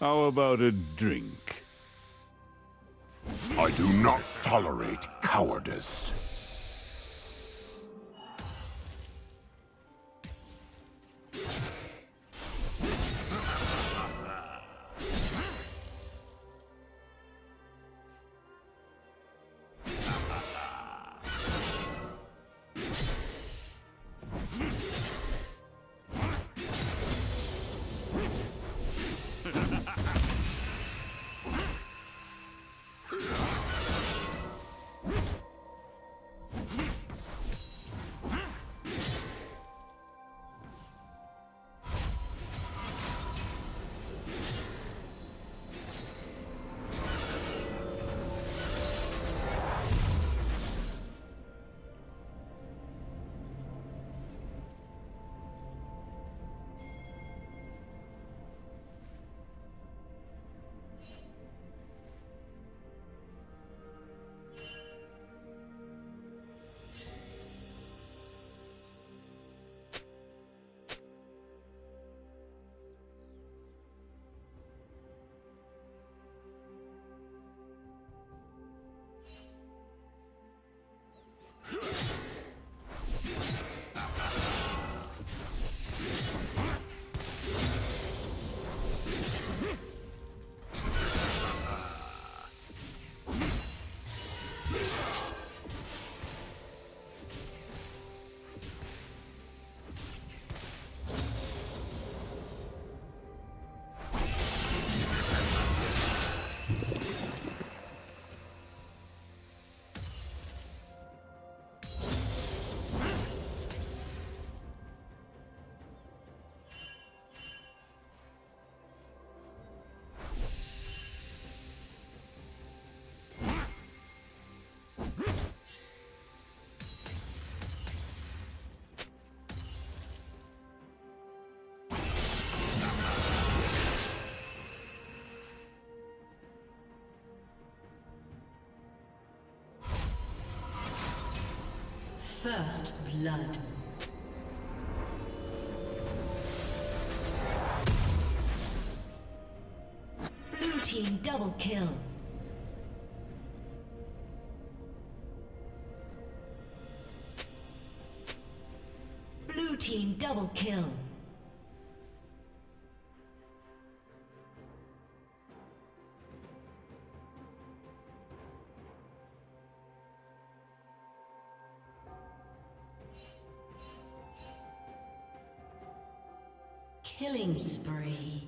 How about a drink? I do not tolerate cowardice. First blood. Blue team double kill. Blue team double kill. Killing spree.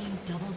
Team double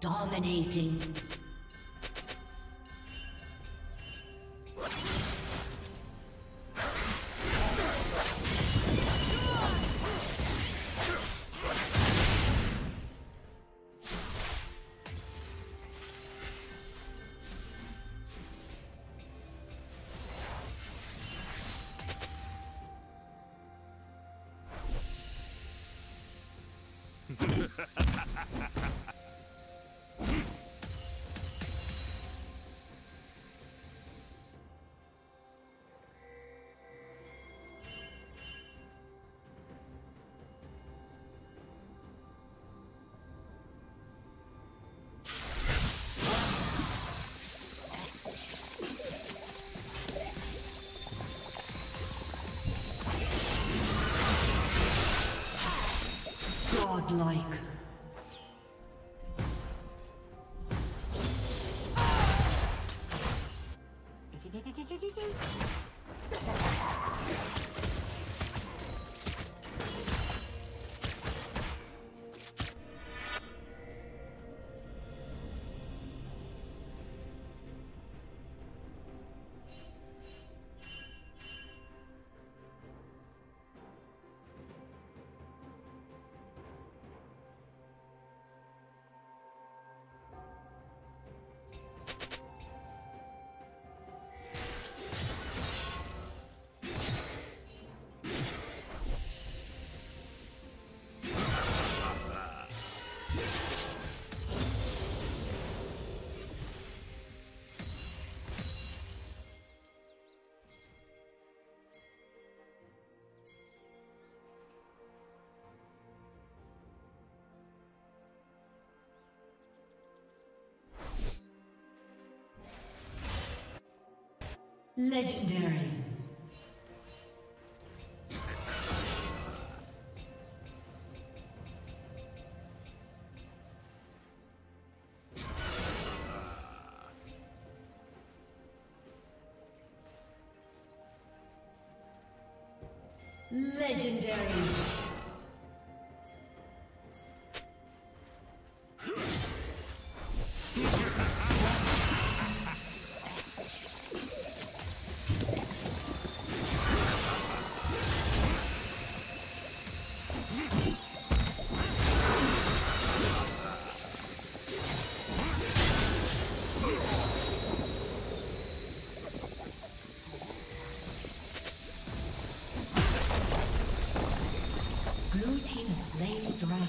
Dominating. Godlike. Legendary. Legendary. Dragon.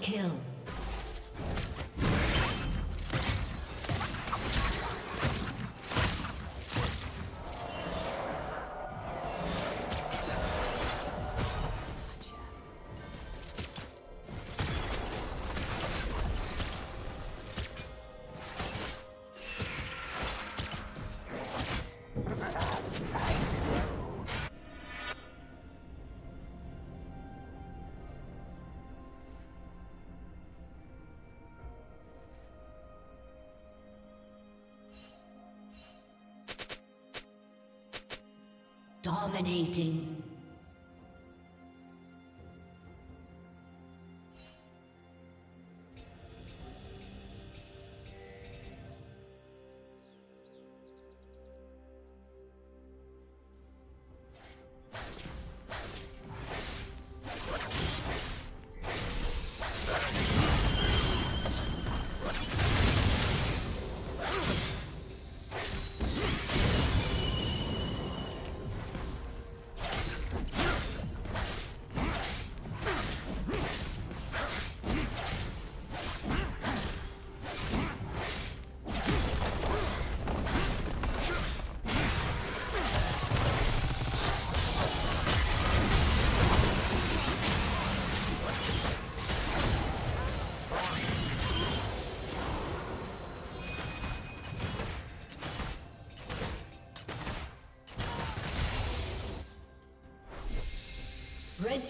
Kill. Dominating. Red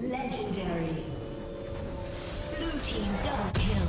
Legendary. Blue team double kill.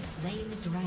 Slay the dragon.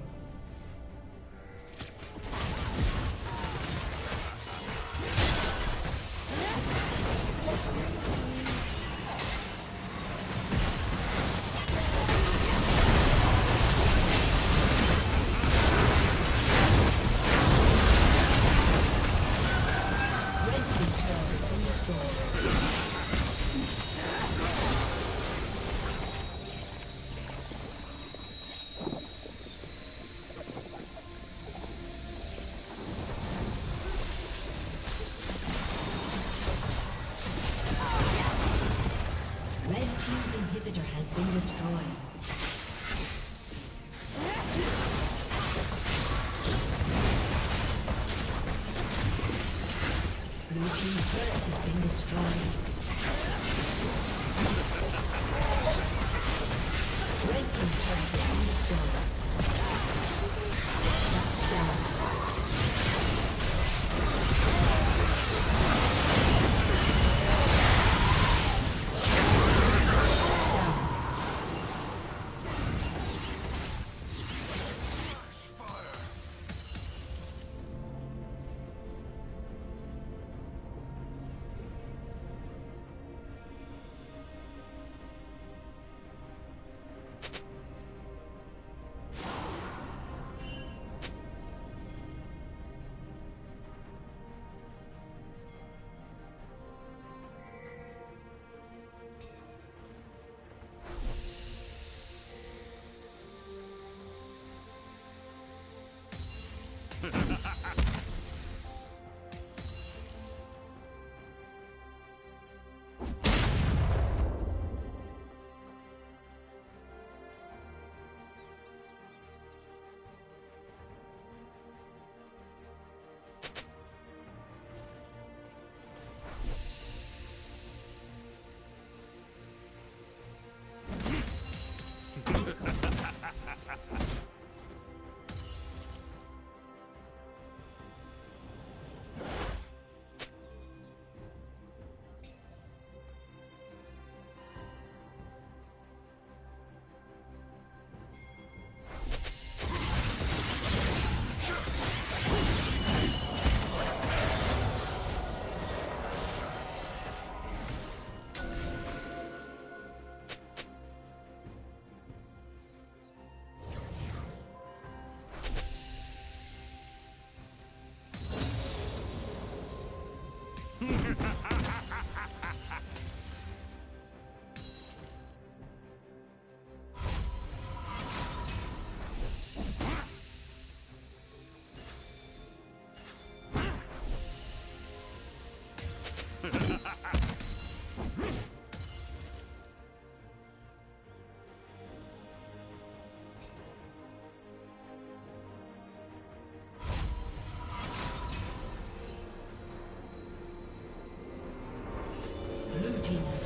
Red team's turret has been destroyed. Shut down.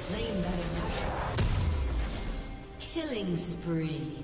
slain by a killing spree.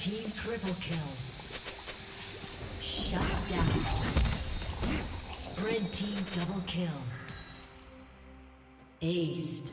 Team triple kill. Shut down. Red team double kill. Aced.